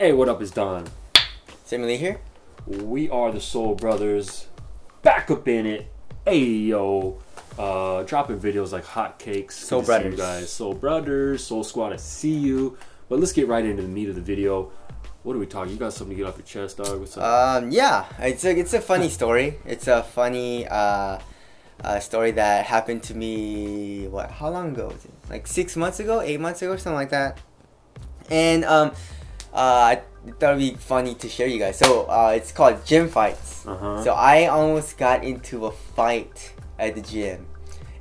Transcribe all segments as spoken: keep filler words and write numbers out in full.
Hey, what up? It's Don. Sammy Lee here. We are the Sole Brothers, back up in it. Hey yo, uh, dropping videos like hotcakes. Sole Brothers, you guys. Sole Brothers, Sole Squad. I see you. But let's get right into the meat of the video. What are we talking? You got something to get off your chest, dog? What's up? Um, yeah, it's a it's a funny story. It's a funny uh, uh, story that happened to me. What? How long ago was it? Like six months ago, eight months ago, something like that. And um. Uh, I thought it'd be funny to share you guys. So uh, it's called gym fights. Uh-huh. So I almost got into a fight at the gym,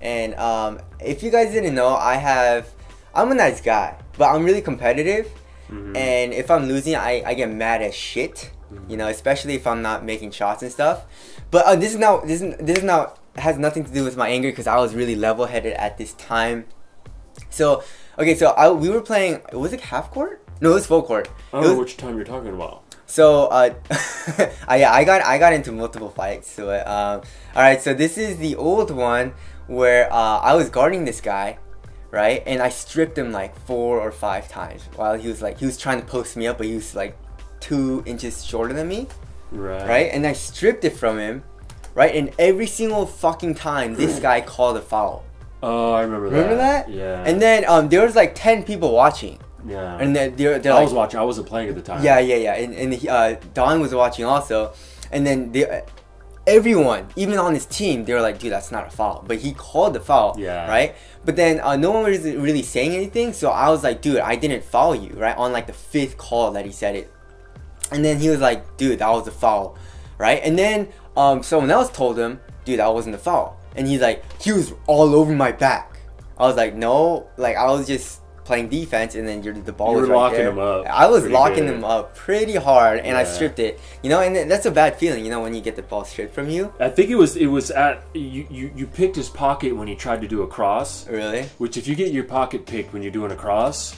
and um, if you guys didn't know, I have I'm a nice guy, but I'm really competitive. Mm-hmm. And if I'm losing, I I get mad as shit. Mm-hmm. You know, especially if I'm not making shots and stuff. But uh, this is not this is this is not has nothing to do with my anger, because I was really level-headed at this time. So okay, so I, we were playing. Was it half court? No, it was full court. I don't know which time you're talking about. So, uh, I, yeah, I got I got into multiple fights. So, um, all right, so this is the old one where uh, I was guarding this guy, right? And I stripped him like four or five times while he was like he was trying to post me up, but he was like two inches shorter than me, right? Right? And I stripped it from him, right? And every single fucking time, this guy called a foul. Oh, I remember that. Remember that? Yeah. And then um, there was like ten people watching. Yeah, and then they're, they're I like, was watching. I wasn't playing at the time. Yeah, yeah, yeah. And, and uh, Don was watching also. And then they, everyone, even on his team, they were like, "Dude, that's not a foul." But he called the foul. Yeah. Right. But then uh, no one was really saying anything. So I was like, "Dude, I didn't foul you." Right. On like the fifth call that he said it. And then he was like, "Dude, that was a foul." Right. And then um, someone else told him, "Dude, that wasn't a foul." And he's like, "He was all over my back." I was like, "No, like I was just playing defense," and then you're, the ball you was were right locking there. Him up. I was locking good. him up pretty hard, and yeah. I stripped it. You know, and that's a bad feeling. You know, when you get the ball stripped from you. I think it was it was at you. You, you picked his pocket when he tried to do a cross. Really? Which, if you get your pocket picked when you're doing a cross,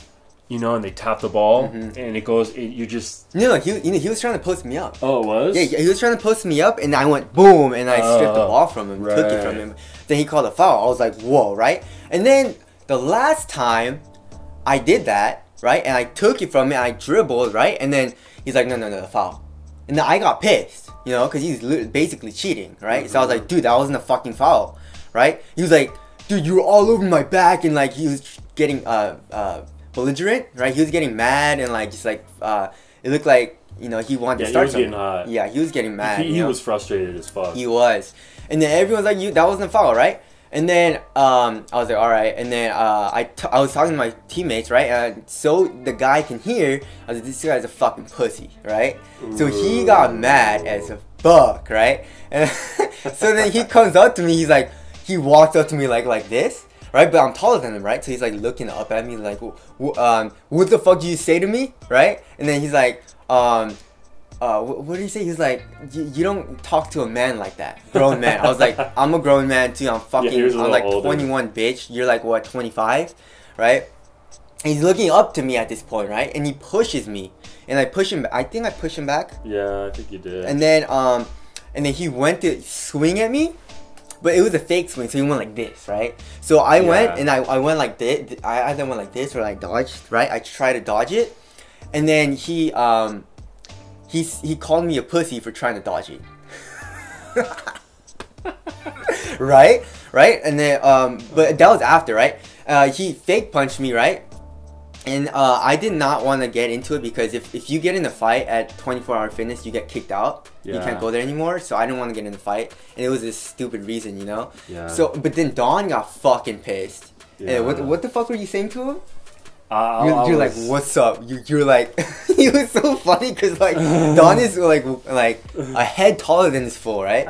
you know, and they tap the ball, mm-hmm. and it goes. It, you just no, no. He you know, he was trying to post me up. Oh, it was. Yeah, he was trying to post me up, and I went boom, and I uh, stripped the ball from him, right. took it from him. Then he called a foul. I was like, whoa, right? And then the last time I did that, right? And I took it from him, I dribbled, right? And then he's like, no, no, no, foul. And then I got pissed, you know, because he's basically cheating, right? Mm-hmm. So I was like, dude, that wasn't a fucking foul, right? He was like, dude, you were all over my back, and like he was getting uh, uh, belligerent, right? He was getting mad, and like just like, uh, it looked like, you know, he wanted yeah, to start something. Hot. Yeah, he was getting mad. He, he you know? was frustrated as fuck. He was. And then everyone's like, "You, that wasn't a foul, right?" And then um, I was like, all right. And then uh, I, t I was talking to my teammates, right? Uh, so the guy can hear. I was like, this guy's a fucking pussy, right? Ooh. So he got mad as a fuck, right? And so then he comes up to me. He's like, he walks up to me like like this, right? But I'm taller than him, right? So he's like looking up at me like, um, what the fuck did you say to me, right? And then he's like, um, Uh, what did he say? He's like, you don't talk to a man like that, grown man. I was like, I'm a grown man too. I'm fucking, yeah, I'm like older. twenty-one, bitch. You're like what, twenty-five, right? And he's looking up to me at this point, right? And he pushes me, and I push him. I think I push him back. Yeah, I think you did. And then, um, and then he went to swing at me, but it was a fake swing, so he went like this, right? So I yeah. went and I, I went like this. I either went like this or I dodged, right? I tried to dodge it, and then he, um. He, he called me a pussy for trying to dodge it. Right? Right? And then, um, but that was after, right? Uh, he fake punched me, right? And uh, I did not want to get into it because if, if you get in a fight at twenty-four hour fitness, you get kicked out. Yeah. You can't go there anymore. So I didn't want to get in a fight. And it was this stupid reason, you know? Yeah. So, but then Don got fucking pissed. Yeah. And what, what the fuck were you saying to him? Uh, you're, you're was... like, what's up? You, you're like, he was so funny because like Don is like like a head taller than this fool, right?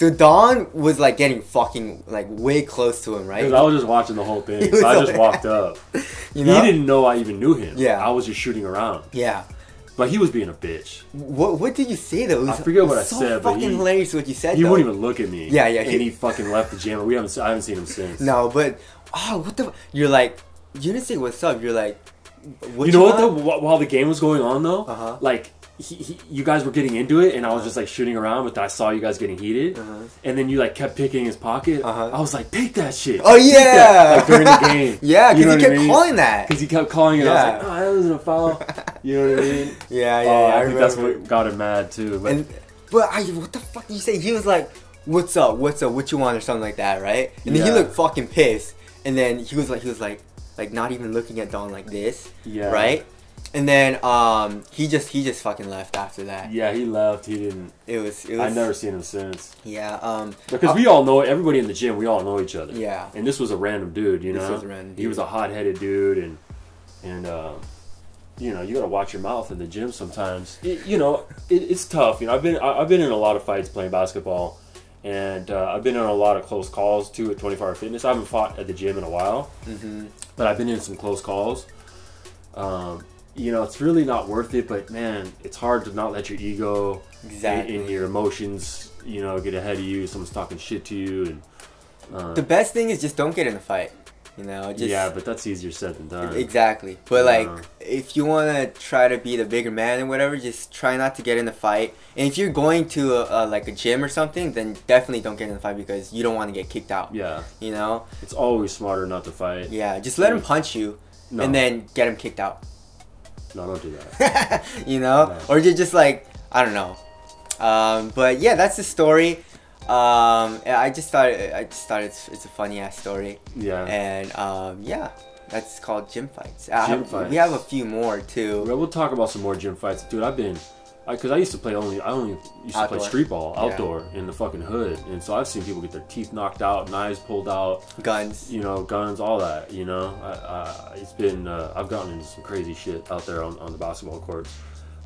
So Don was like getting fucking like way close to him, right? Because I was just watching the whole thing. So I just like, walked up. You know? He didn't know I even knew him. Yeah, I was just shooting around. Yeah, but he was being a bitch. What What did you say though? Was, I forget what I so said. Fucking but he, hilarious what you said. He though. wouldn't even look at me. Yeah, yeah. And he, he fucking left the gym. We haven't I haven't seen him since. No, but oh, what the? You're like. You didn't say what's up. You're like, what you know you what? Though, while the game was going on, though, uh-huh. like He, he, you guys were getting into it, and I was just like shooting around, but I saw you guys getting heated, uh-huh. and then you like kept picking his pocket. Uh-huh. I was like, pick that shit. Oh yeah, like, during the game. Yeah, because you know he kept I mean? calling that. Because he kept calling it. Yeah. I was like, oh, that wasn't a foul. You know what I mean? Yeah, yeah. Oh, yeah, I, I think that's what got him mad too. But and, but I, what the fuck did you say? He was like, "What's up? What's up? What you want?" or something like that, right? And yeah. then he looked fucking pissed. And then he was like, he was like, like not even looking at Don like this, yeah, right? And then um, he just he just fucking left after that. Yeah, he left. He didn't. It was. It was I've never seen him since. Yeah. Um, because I'll, we all know everybody in the gym. We all know each other. Yeah. And this was a random dude. You know. This was a random dude. He was a hot-headed dude, and and uh, you know, you gotta watch your mouth in the gym sometimes. It, you know, it, it's tough. You know, I've been I've been in a lot of fights playing basketball, and uh, I've been in a lot of close calls too at twenty-four hour fitness. I haven't fought at the gym in a while, mm-hmm. but I've been in some close calls. Um. You know, it's really not worth it, but man, it's hard to not let your ego exactly. and your emotions, you know, get ahead of you. Someone's talking shit to you. And uh, the best thing is just don't get in a fight, you know. Just, yeah, but that's easier said than done. Exactly. But, like, know. if you want to try to be the bigger man and whatever, just try not to get in a fight. And if you're going to, a, a, like, a gym or something, then definitely don't get in a fight because you don't want to get kicked out. Yeah. You know? It's always smarter not to fight. Yeah, just let him punch you no. and then get him kicked out. No, don't do that. You know? No. Or you're just like, I don't know. Um, but yeah, that's the story. Um, I just thought, I just thought it's, it's a funny-ass story. Yeah. And um, yeah, that's called gym fights. Gym have, fights. We have a few more, too. We'll talk about some more gym fights. Dude, I've been... Because I, I used to play only... I only used outdoor. to play street ball, outdoor, yeah. in the fucking hood. And so I've seen people get their teeth knocked out, knives pulled out. Guns. You know, guns, all that, you know. I, I, it's been... Uh, I've gotten into some crazy shit out there on, on the basketball courts.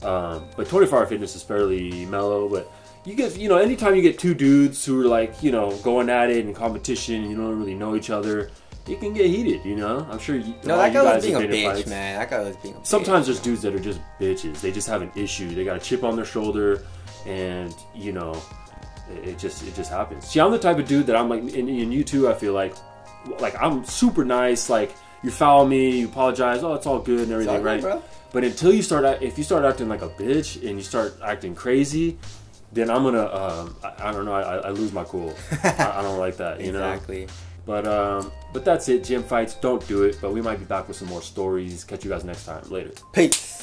Um, but twenty-four hour fitness is fairly mellow. But you get... You know, anytime you get two dudes who are like, you know, going at it in competition, you don't really know each other, it can get heated, you know? I'm sure you No, that guy was being a bitch, man. That guy was being a bitch. Sometimes there's dudes that are just bitches. They just have an issue. They got a chip on their shoulder, and, you know, it just it just happens. See, I'm the type of dude that I'm like, and, and you too, I feel like, like, I'm super nice. Like, you foul me, you apologize, oh, it's all good and everything, right? Bro. But until you start, if you start acting like a bitch and you start acting crazy, then I'm going to, um, I, I don't know, I, I lose my cool. I, I don't like that, you know? Exactly. But um, but that's it. Gym fights, don't do it. But we might be back with some more stories. Catch you guys next time. Later. Peace.